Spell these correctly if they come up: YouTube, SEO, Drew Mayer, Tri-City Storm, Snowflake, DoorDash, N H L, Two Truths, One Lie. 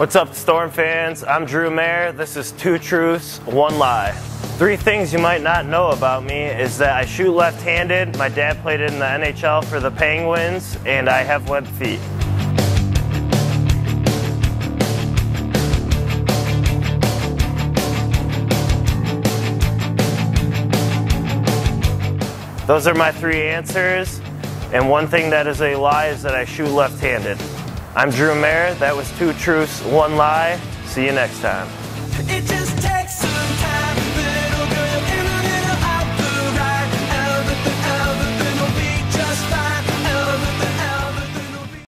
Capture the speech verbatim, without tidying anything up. What's up, Storm fans? I'm Drew Mayer. This is Two Truths, One Lie. Three things you might not know about me is that I shoot left-handed, my dad played in the N H L for the Penguins, and I have webbed feet. Those are my three answers, and one thing that is a lie is that I shoot left-handed. I'm Drew Mayer. That was Two Truths, One Lie. See you next time.